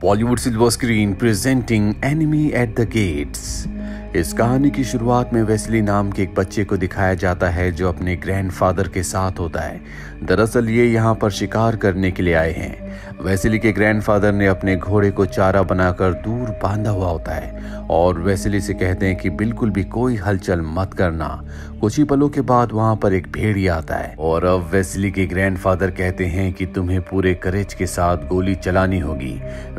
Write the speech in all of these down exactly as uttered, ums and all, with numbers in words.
Bollywood silver screen presenting enemy at the gates. इस कहानी की शुरुआत में वेस्ली नाम के एक बच्चे को दिखाया जाता है जो अपने ग्रैंडफादर के साथ होता है। दरअसल ये यहाँ पर शिकार करने के लिए आए हैं। वेस्ली के ग्रैंडफादर ने अपने घोड़े को चारा बनाकर दूर बांधा हुआ होता है और वेस्ली से कहते हैं कि बिल्कुल भी कोई हलचल मत करना। कुछ ही पलों के बाद वहाँ पर एक भेड़िया आता है और अब वेस्ली के ग्रैंडफादर कहते हैं कि तुम्हें पूरे करेज के साथ गोली चलानी होगी।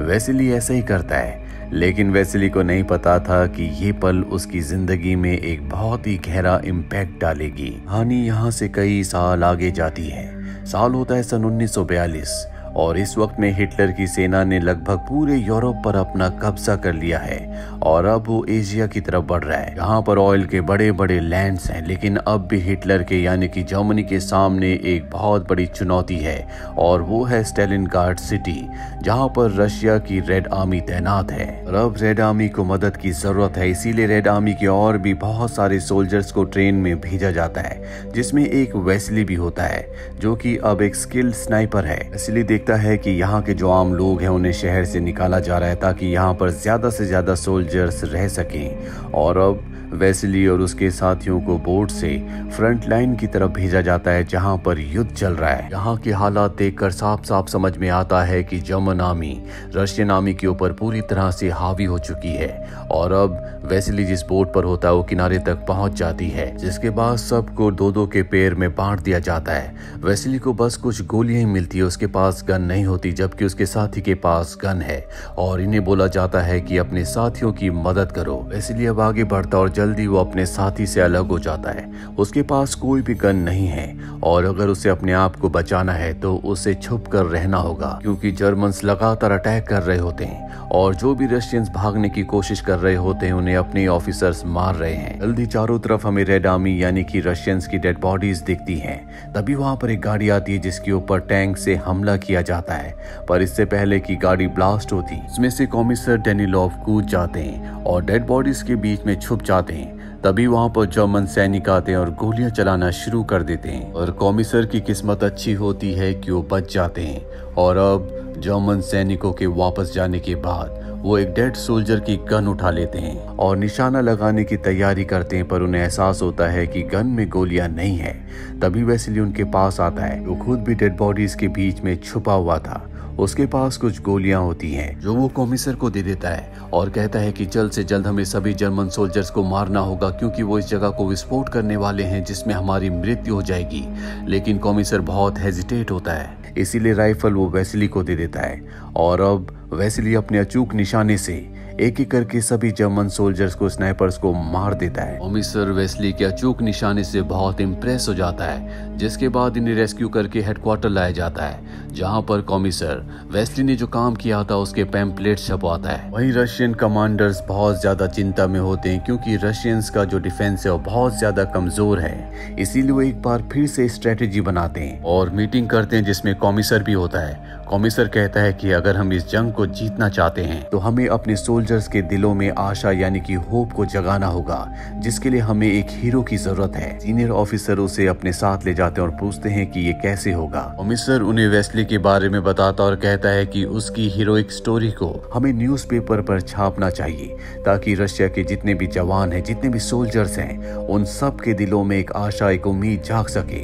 वेस्ली ऐसा ही करता है, लेकिन वेस्ली को नहीं पता था कि ये पल उसकी जिंदगी में एक बहुत ही गहरा इम्पैक्ट डालेगी। कहानी यहाँ से कई साल आगे जाती है। साल होता है सन उन्नीस सौ बयालीस और इस वक्त में हिटलर की सेना ने लगभग पूरे यूरोप पर अपना कब्जा कर लिया है और अब वो एशिया की तरफ बढ़ रहा है। यहाँ पर ऑयल के बड़े बड़े लैंड्स हैं, लेकिन अब भी हिटलर के यानी कि जर्मनी के सामने एक बहुत बड़ी चुनौती है और वो है स्टालिनग्राड सिटी, जहाँ पर रशिया की रेड आर्मी तैनात है। अब रेड आर्मी को मदद की जरूरत है, इसीलिए रेड आर्मी के और भी बहुत सारे सोल्जर्स को ट्रेन में भेजा जाता है, जिसमें एक वेस्ली भी होता है जो की अब एक स्किल्ड स्नाइपर है। इसलिए देखता है कि यहाँ के जो आम लोग हैं उन्हें शहर से निकाला जा रहा है ताकि यहाँ पर ज्यादा से ज्यादा सोल्जर्स रह सकें। और अब वेस्ली और उसके साथियों को बोट से फ्रंट लाइन की तरफ भेजा जाता है जहाँ पर युद्ध चल रहा है। यहाँ के हालात देखकर साफ साफ समझ में आता है कि जर्मन आर्मी रशियन आर्मी के ऊपर पूरी तरह से हावी हो चुकी है और अब वेस्ली जिस बोट पर होता है वो किनारे तक पहुँच जाती है, जिसके बाद सबको दो दो के पैर में बांट दिया जाता है। वेस्ली को बस कुछ गोलियां ही मिलती है, उसके पास गन नहीं होती, जबकि उसके साथी के पास गन है और इन्हें बोला जाता है कि अपने साथियों की मदद करो। वेस्ली अब आगे बढ़ता और जल्दी वो अपने साथी से अलग हो जाता है। उसके पास कोई भी गन नहीं है और अगर उसे अपने आप को बचाना है तो उसे छुप कर रहना होगा, क्योंकि जर्मन्स लगातार अटैक कर रहे होते हैं और जो भी रशियंस भागने की कोशिश कर रहे होते हैं उन्हें अपने ऑफिसर्स मार रहे हैं। जल्दी चारों तरफ हमें रेड आर्मी यानी कि रशियंस की डेड बॉडीज दिखती है। तभी वहाँ पर एक गाड़ी आती है जिसके ऊपर टैंक से हमला किया जाता है, पर इससे पहले कि गाड़ी ब्लास्ट होती इसमें से कॉमिसर डेनिलोव कूद जाते हैं और डेड बॉडीज के बीच में छुप जाते हैं। तभी वहाँ पर जर्मन सैनिक आते हैं और गोलियां चलाना शुरू कर देते हैं और कॉमिसर की किस्मत अच्छी होती है कि वो बच जाते हैं। और अब जर्मन सैनिकों के वापस जाने के बाद वो एक डेड सोल्जर की गन उठा लेते हैं और निशाना लगाने की तैयारी करते हैं, पर उन्हें एहसास होता है कि गन में गोलियां नहीं है। तभी वेस्ली उनके पास आता है, वो खुद भी डेड बॉडीज के बीच में छुपा हुआ था। उसके पास कुछ गोलियां होती हैं जो वो कॉमिसर को दे देता है और कहता है कि जल्द से जल्द हमें सभी जर्मन सोल्जर्स को मारना होगा, क्योंकि वो इस जगह को विस्फोट करने वाले हैं जिसमें हमारी मृत्यु हो जाएगी। लेकिन कॉमिसर बहुत हेजिटेट होता है, इसीलिए राइफल वो वेस्ली को दे देता है और अब वेस्ली अपने अचूक निशाने से एक एक करके सभी जर्मन सोल्जर्स को स्नाइपर्स को मार देता है। कॉमिसर वेस्ली के अचूक निशाने से बहुत इम्प्रेस हो जाता है, जिसके बाद इन्हें रेस्क्यू करके हेडक्वार्टर लाया जाता है, जहां पर कॉमिसर वेस्ली ने जो काम किया था उसके पैम्पलेट छपवाता है। वहीं रशियन कमांडर्स बहुत ज्यादा चिंता में होते हैं, क्योंकि रशियंस का जो डिफेंस है वो बहुत ज्यादा कमजोर है। इसीलिए वो एक बार फिर से स्ट्रेटेजी बनाते हैं और मीटिंग करते हैं जिसमें कॉमिसर भी होता है। कॉमिसर कहता है कि अगर हम इस जंग को जीतना चाहते हैं तो हमें अपने सोल्जर्स के दिलों में आशा यानी कि होप को जगाना होगा, जिसके लिए हमें एक हीरो की जरूरत है। सीनियर ऑफिसर उसे अपने साथ ले जाते हैं और पूछते हैं कि ये कैसे होगा। कॉमिसर उन्हें वेस्ली के बारे में बताता और कहता है कि उसकी हीरोइक स्टोरी को हमें न्यूज़पेपर पर छापना चाहिए ताकि रशिया के जितने भी जवान है जितने भी सोल्जर्स हैं उन सब के दिलों में एक आशा एक उम्मीद जाग सके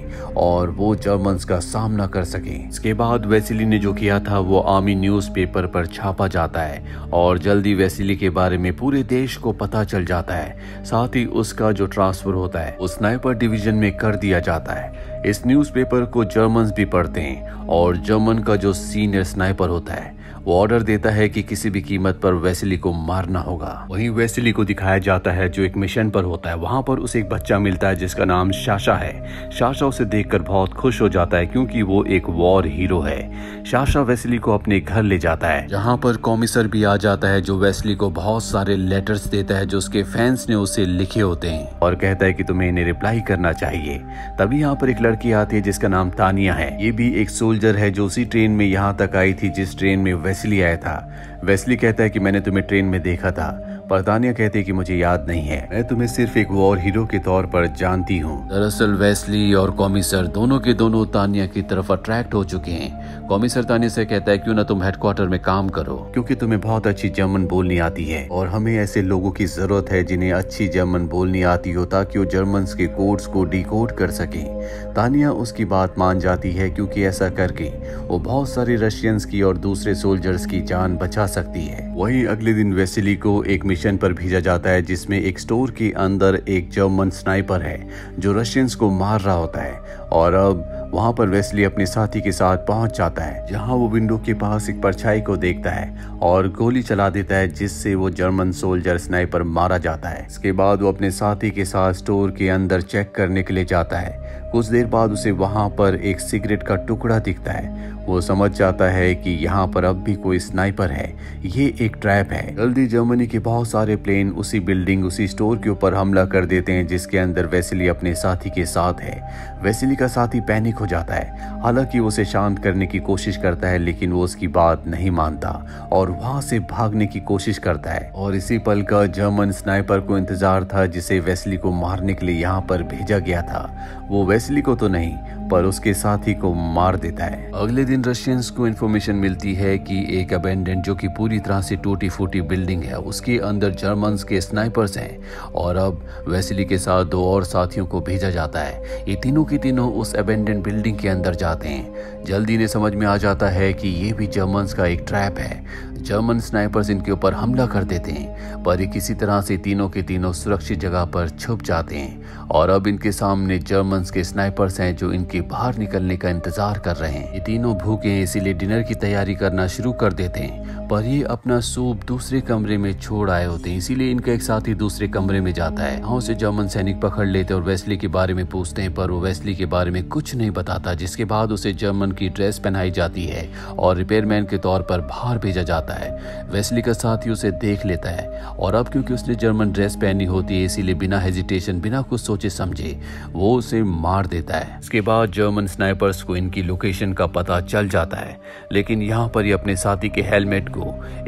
और वो जर्मन्स का सामना कर सके। इसके बाद वेस्ली ने जो किया था वो आर्मी न्यूज़पेपर पर छापा जाता है और जल्दी वेस्ली के बारे में पूरे देश को पता चल जाता है। साथ ही उसका जो ट्रांसफर होता है उस स्नाइपर डिवीजन में कर दिया जाता है। इस न्यूज़पेपर को जर्मन्स भी पढ़ते हैं और जर्मन का जो सीनियर स्नाइपर होता है वो ऑर्डर देता है कि किसी भी कीमत पर वेस्ली को मारना होगा। वहीं वेस्ली को दिखाया जाता है जो एक मिशन पर होता है। वहां पर उसे एक बच्चा मिलता है जिसका नाम शाशा है। शाशा उसे देखकर बहुत खुश हो जाता है, क्योंकि वो एक वॉर हीरो है। शाशा वेस्ली को अपने घर ले जाता है, जहाँ पर कॉमिसर भी आ जाता है जो वेस्ली को बहुत सारे लेटर्स देता है जो उसके फैंस ने उसे लिखे होते हैं और कहता है कि तुम्हें इन्हें रिप्लाई करना चाहिए। तभी यहाँ पर एक लड़की आती है जिसका नाम तानिया है। ये भी एक सोल्जर है जो उसी ट्रेन में यहाँ तक आई थी जिस ट्रेन में वेस्ली आया था। वेस्ली कहता है कि मैंने तुम्हें ट्रेन में देखा था, पर तानिया कहती कि मुझे याद नहीं है, मैं तुम्हें सिर्फ एक वॉर हीरो के तौर पर जानती हूँ। दरअसल वेस्ली और कॉमिसर दोनों के दोनों तानिया की तरफ अट्रैक्ट हो चुके हैं। कॉमिसर तानिया से कहता है क्यों ना तुम हेडक्वार्टर में काम करो, क्योंकि तुम्हें बहुत अच्छी जर्मन बोलनी आती है और हमें ऐसे लोगों की जरूरत है जिन्हें अच्छी जर्मन बोलनी आती हो ताकि वो जर्मन के कोड्स को डिकोड कर सके। तानिया उसकी बात मान जाती है क्योंकि ऐसा करके वो बहुत सारे रशियंस की और दूसरे सोल्जर्स की जान बचा सकती है। वहीं अगले दिन वेसिली को एक मिशन पर भेजा जाता है जिसमें एक स्टोर के अंदर एक जर्मन स्नाइपर है जो रशियंस को मार रहा होता है और अब वहाँ पर वेस्ली अपने साथी के साथ पहुँच जाता है जहाँ वो विंडो के पास एक परछाई को देखता है और गोली चला देता है जिससे वो जर्मन सोल्जर स्नाइपर मारा जाता है। इसके बाद वो अपने साथी के साथ स्टोर के अंदर चेक करने के लिए जाता है। कुछ देर बाद उसे वहाँ पर एक सिगरेट का टुकड़ा दिखता है। वो समझ जाता है कि यहाँ पर अब भी कोई स्नाइपर है, ये एक ट्रैप है। जल्दी जर्मनी के बहुत सारे प्लेन उसी बिल्डिंग उसी स्टोर के ऊपर हमला कर देते हैं जिसके अंदर वेस्ली अपने साथी के साथ है। वेस्ली का साथी पैनिक हो जाता है, हालांकि वो उसे शांत करने की कोशिश करता है लेकिन वो उसकी बात नहीं मानता और वहाँ से भागने की कोशिश करता है। और इसी पल का जर्मन स्नाइपर को इंतजार था जिसे वेस्ली को मारने के लिए यहाँ पर भेजा गया था। वो वेस्ली को तो नहीं पर उसके साथी को मार देता है। अगले दिन रशियंस को इन्फॉर्मेशन मिलती है कि एक अबेंडेंट जो कि पूरी तरह से टूटी फूटी बिल्डिंग है उसके अंदर जर्मन्स के स्नाइपर्स हैं और अब वेस्ली के साथ दो और साथियों को भेजा जाता है। ये तीनों के तीनों उस अबेंडेंट बिल्डिंग के अंदर जाते हैं। जल्दी ने समझ में आ जाता है कि ये भी जर्मन्स का एक ट्रैप है। जर्मन स्नाइपर्स इनके ऊपर हमला कर देते हैं पर ये किसी तरह से तीनों के तीनों सुरक्षित जगह पर छुप जाते हैं और अब इनके सामने जर्मन्स के स्नाइपर्स हैं जो इनके बाहर निकलने का इंतजार कर रहे हैं। ये तीनों भूखे हैं इसीलिए डिनर की तैयारी करना शुरू कर देते हैं पर ये अपना सूप दूसरे कमरे में छोड़ आए होते हैं इसीलिए इनका एक साथी दूसरे कमरे में जाता है। वहाँ से जर्मन सैनिक पकड़ लेते और वेस्ली के बारे में पूछते हैं पर वो वेस्ली के बारे में कुछ नहीं बताता, जिसके बाद उसे जर्मन की ड्रेस पहनाई जाती है और रिपेयरमैन के तौर पर बाहर भेजा जाता है। वेस्ली का साथी उसे देख लेता है और अब क्योंकि उसने जर्मन ड्रेस पहनी होती है इसीलिए बिना हेजिटेशन बिना कुछ सोचे समझे वो उसे मार देता है। इसके बाद जर्मन स्नाइपर्स को इनकी लोकेशन का पता चल जाता है लेकिन यहाँ पर ये अपने साथी के हेलमेट को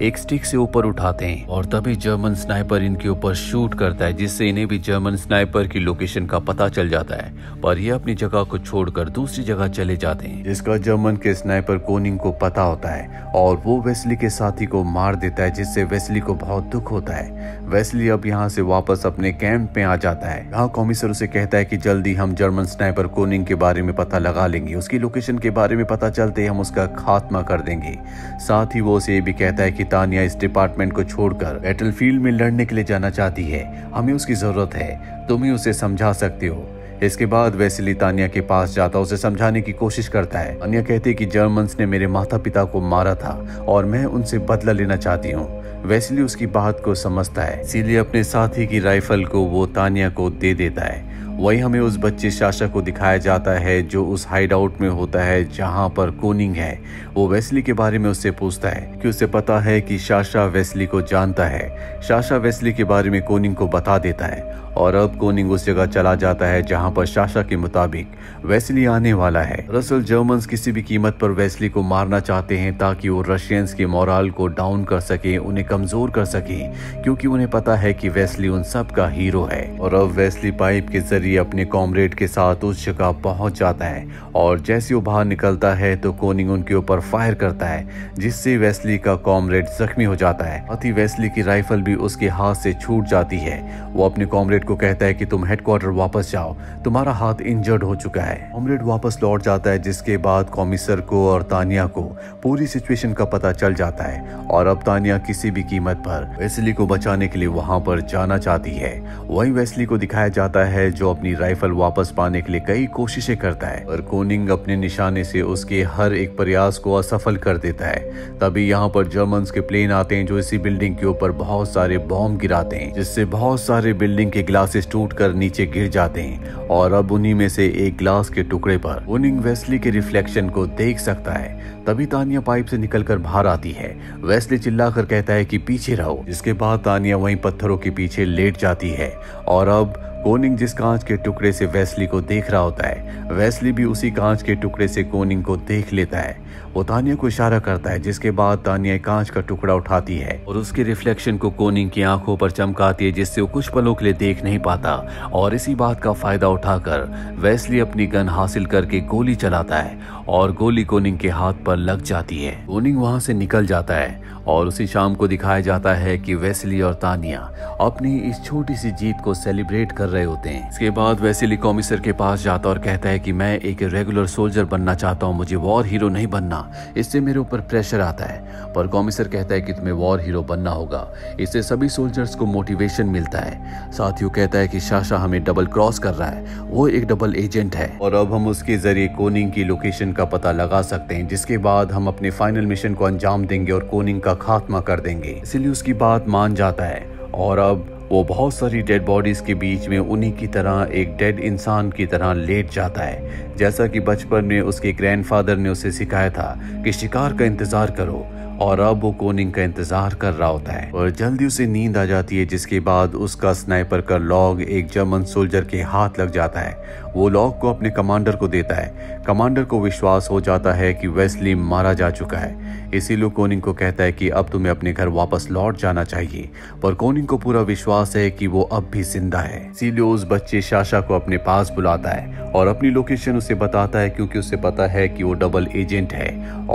एक स्टिक से ऊपर उठाते हैं और तभी जर्मन स्नाइपर इनके ऊपर शूट करता है जिससे इन्हें भी जर्मन स्नाइपर की लोकेशन का पता चल जाता है पर यह अपनी जगह को छोड़कर दूसरी जगह चले जाते हैं जिसका जर्मन के स्नाइपर कोनिंग को पता होता है और वो वेस्ली के साथ को मार देता है जिससे वेस्ली को बहुत दुख होता है। वेस्ली अब यहाँ से वापस अपने कैंप में आ जाता है। यहाँ कॉमिसर उसे कहता है कि जल्दी हम जर्मन स्नाइपर कोनिंग के बारे में पता लगा लेंगे, उसकी लोकेशन के बारे में पता चलते हम उसका खात्मा कर देंगे। साथ ही वो उसे ये भी कहता है कि तानिया इस डिपार्टमेंट को छोड़कर बैटलफील्ड में लड़ने के लिए जाना चाहती है, हमें उसकी जरूरत है, तुम ही उसे समझा सकते हो। इसके बाद वेस्ली तानिया के पास जाता उसे समझाने की कोशिश करता है। तानिया कहती है कि जर्मन्स ने मेरे माता पिता को मारा था और मैं उनसे बदला लेना चाहती हूँ। वेस्ली उसकी बात को समझता है इसीलिए अपने साथी की राइफल को वो तानिया को दे देता है। वहीं हमें उस बच्चे शाशा को दिखाया जाता है जो उस हाइड आउट में होता है जहां पर कोनिंग है। वो वेस्ली के बारे में उससे पूछता है कि उसे पता है कि शाशा वेस्ली को जानता है। शाशा वेस्ली के बारे में कोनिंग को बता देता है और अब कोनिंग उस जगह चला जाता है जहां पर शाशा के मुताबिक वेस्ली आने वाला है। दरअसल जर्मन्स किसी भी कीमत पर वेस्ली को मारना चाहते हैं ताकि वो रशियंस के मोरल को डाउन कर सके, उन्हें कमजोर कर सके, क्योंकि उन्हें पता है कि वेस्ली उन सब का हीरो है। और अब वेस्ली पाइप के जरिए अपने कॉमरेड के साथ उस जगह पहुंच जाता है और जैसे वो बाहर निकलता है तो कोनिंग उनके ऊपर फायर करता है जिससे वेस्ली का कॉमरेड जख्मी हो जाता है। साथ ही वेस्ली की राइफल भी उसके हाथ से छूट जाती है। वो अपने कॉमरेड को कहता है कि तुम हेडक्वार्टर वापस जाओ, तुम्हारा हाथ इंजर्ड हो चुका है। कॉमरेड वापस लौट जाता है जिसके बाद कॉमिसर को और तानिया को पूरी सिचुएशन का पता चल जाता है और अब तानिया किसी भी कीमत पर वेस्ली को बचाने के लिए वहां पर जाना चाहती है। वहीं वेस्ली को दिखाया जाता है जो अपनी राइफल वापस पाने के लिए कई कोशिशें करता है और कोनिंग अपने निशाने से उसके हर एक प्रयास को असफल कर देता है। तभी यहाँ पर जर्मन्स के प्लेन आते हैं जो इसी बिल्डिंग के ऊपर बहुत सारे बॉम्ब गिराते हैं जिससे बहुत सारे बिल्डिंग के ग्लासेस टूटकर नीचे गिर जाते हैं और अब उन्हीं में से एक ग्लास के टुकड़े पर कोनिंग वेस्ली के रिफ्लेक्शन को देख सकता है। तभी तानिया पाइप से निकलकर बाहर आती है। वेस्ली चिल्लाकर कहता है कि पीछे रहो। इसके बाद तानिया वहीं पत्थरों के पीछे लेट जाती है और अब कोनिंग जिस कांच के टुकड़े से वेस्ली को देख रहा होता है, वेस्ली भी उसी कांच के टुकड़े से कोनिंग को देख लेता है। वो तानिया को इशारा करता है, जिसके बाद तानिया कांच का टुकड़ा उठाती है और उसके रिफ्लेक्शन को कोनिंग की आंखों पर चमकाती है, जिससे वो कुछ पलों के लिए देख नहीं पाता। और इसी बात का फायदा उठाकर वेस्ली अपनी गन हासिल करके गोली चलाता है और गोली कोनिंग के हाथ पर लग जाती है। कोनिंग वहां से निकल जाता है और उसी शाम को दिखाया जाता है कि वेस्ली और तानिया अपनी इस छोटी सी जीत को सेलिब्रेट कर रहे होते हैं। इसके बाद वेस्ली कॉमिसर के पास जाता और कहता है कि मैं एक रेगुलर सोल्जर बनना चाहता हूं, मुझे वॉर हीरो नहीं बनना, इससे मेरे ऊपर प्रेशर आता है। पर कॉमिसर कहता है कि तुम्हें वॉर हीरो बनना होगा, इससे सभी सोल्जर्स को मोटिवेशन मिलता है। साथ ही कहता है कि शाशा हमें डबल क्रॉस कर रहा है, वो एक डबल एजेंट है और अब हम उसके जरिए कोनिंग की लोकेशन का पता लगा सकते हैं, जिसके बाद हम अपने फाइनल मिशन को अंजाम देंगे और कोनिंग का खात्मा कर देंगे। इसलिए उसकी बात मान जाता है और अब वो बहुत सारी डेड बॉडीज के बीच में उन्हीं की तरह एक डेड इंसान की तरह लेट जाता है, जैसा कि बचपन में उसके ग्रैंडफादर ने उसे सिखाया था कि शिकार का इंतजार करो। और अब वो कोनिंग का इंतजार कर रहा होता है और जल्दी उसे नींद आ जाती है, जिसके बाद उसका स्नाइपर का लॉग एक जर्मन सोल्जर के हाथ लग जाता है। वो लॉग को अपने कमांडर को देता है। कमांडर को विश्वास हो जाता है कि वेस्ली मारा जा चुका है, इसीलिए कोनिंग को कहता है कि अब तुम्हें अपने घर वापस लौट जाना चाहिए। पर कोनिंग को पूरा विश्वास है कि वो अब भी जिंदा है, इसीलिए उस बच्चे शाशा को अपने पास बुलाता है और अपनी लोकेशन उसे बताता है, क्योंकि उसे पता है कि वो डबल एजेंट है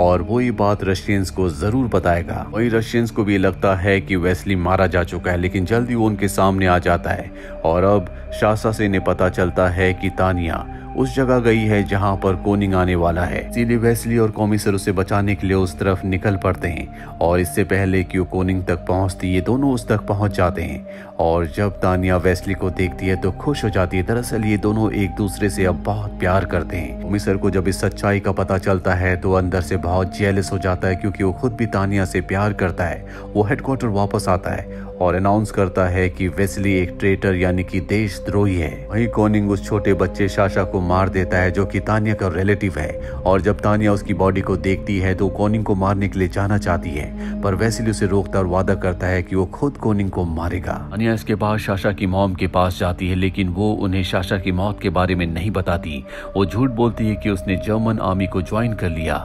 और वो ये बात रशियंस को जरूर बताएगा। वही रशियंस को भी लगता है कि वेस्ली मारा जा चुका है, लेकिन जल्दी वो उनके सामने आ जाता है और अब शाशा से इन्हें पता चलता है कि तानिया उस जगह गई है जहां पर कोनिंग आने वाला है। इसीलिए वेस्ली और कॉमिसर उसे बचाने के लिए उस तरफ निकल पड़ते हैं और इससे पहले कि वो कोनिंग तक पहुंचती, ये दोनों उस तक पहुंच जाते हैं। और जब तानिया वेस्ली को देखती है तो खुश हो जाती है। दरअसल ये दोनों एक दूसरे से अब बहुत प्यार करते हैं। कॉमिसर को जब इस सच्चाई का पता चलता है तो अंदर से बहुत जेलस हो जाता है, क्योंकि वो खुद भी तानिया से प्यार करता है। वो हेडक्वार्टर वापस आता है और अनाउंस करता है कि वेस्ली एक ट्रेटर यानी कि देशद्रोही है। वहीं कोनिंग उस छोटे बच्चे शाशा को मार देता है, जो कि तानिया का रिलेटिव है। और जब तानिया उसकी बॉडी को देखती है तो कोनिंग को मारने के लिए जाना चाहती है, पर वेस्ली उसे रोकता और वादा करता है कि वो खुद कोनिंग को मारेगा। तानिया इसके बाद शाशा की मॉम के पास जाती है, लेकिन वो उन्हें शाशा की मौत के बारे में नहीं बताती। वो झूठ बोलती है कि उसने जर्मन आर्मी को ज्वाइन कर लिया।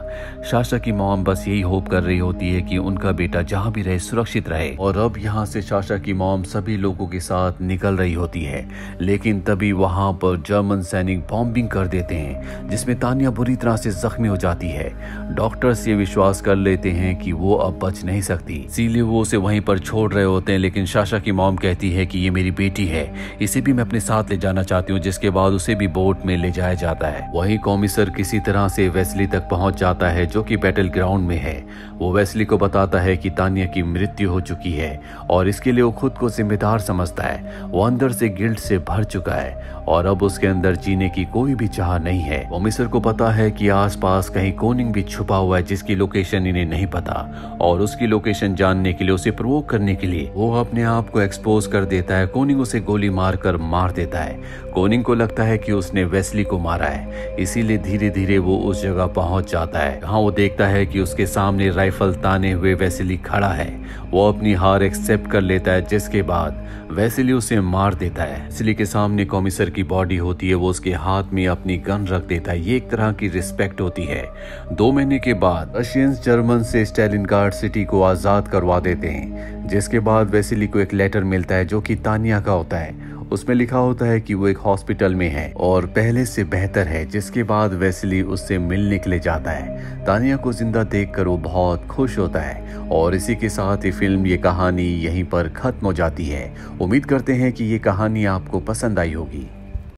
शाशा की मॉम बस यही होप कर रही होती है कि उनका बेटा जहाँ भी रहे सुरक्षित रहे। और अब यहाँ से शाशा की मॉम सभी लोगों के साथ निकल रही होती है, लेकिन तभी वहां पर जर्मन सैनिक बॉम्बिंग कर देते हैं, जिसमें तानिया बुरी तरह से जख्मी हो जाती है। डॉक्टर्स ये विश्वास कर लेते हैं कि वो अब बच नहीं सकती, इसीलिए वो उसे वहीं पर छोड़ रहे होते हैं। लेकिन शाशा की मॉम कहती है कि ये मेरी बेटी है, इसे भी मैं अपने साथ ले जाना चाहती हूँ, जिसके बाद उसे भी बोट में ले जाया जाता है। वहीं कॉमिसर किसी तरह से वेस्ली तक पहुंच जाता है, जो कि बैटल ग्राउंड में है। वो वेस्ली को बताता है कि तानिया की मृत्यु हो चुकी है और इसके लिए वो खुद को जिम्मेदार समझता है। वो अंदर से गिल्ट से भर चुका है और अब उसके अंदर जीने की कोई भी चाह नहीं है। कॉमिसर को पता है कि आसपास कहीं कोनिंग भी छुपा हुआ है, जिसकी लोकेशन इन्हें नहीं पता, और उसकी लोकेशन जानने के लिए, उसे प्रोवोक करने के लिए वो अपने आप को एक्सपोज कर देता है। कोनिंग उसे गोली मारकर मार देता है। कोनिंग को लगता है कि उसने वेस्ली को मारा है, इसीलिए धीरे धीरे वो उस जगह पहुंच जाता है। यहाँ वो देखता है कि उसके सामने राइफल ताने हुए वेस्ली खड़ा है। वो अपनी हार एक्सेप्ट कर लेता है, जिसके बाद वेस्ली उसे मार देता है। वेस्ली के सामने कॉमिसर की बॉडी होती है, वो उसके हाथ में अपनी गन रख देता है। ये एक तरह की रिस्पेक्ट होती है। दो महीने के बाद रशियंस जर्मन से स्टालिनग्राड सिटी को आजाद करवा देते हैं, जिसके बाद वेस्ली को एक लेटर मिलता है, जो कि तानिया का होता है। उसमें लिखा होता है कि वो एक हॉस्पिटल में है और पहले से बेहतर है, जिसके बाद वेस्ली उससे मिलने के लिए जाता है। तानिया को जिंदा देखकर वो बहुत खुश होता है और इसी के साथ ये फिल्म, ये कहानी यहीं पर खत्म हो जाती है। उम्मीद करते हैं कि ये कहानी आपको पसंद आई होगी।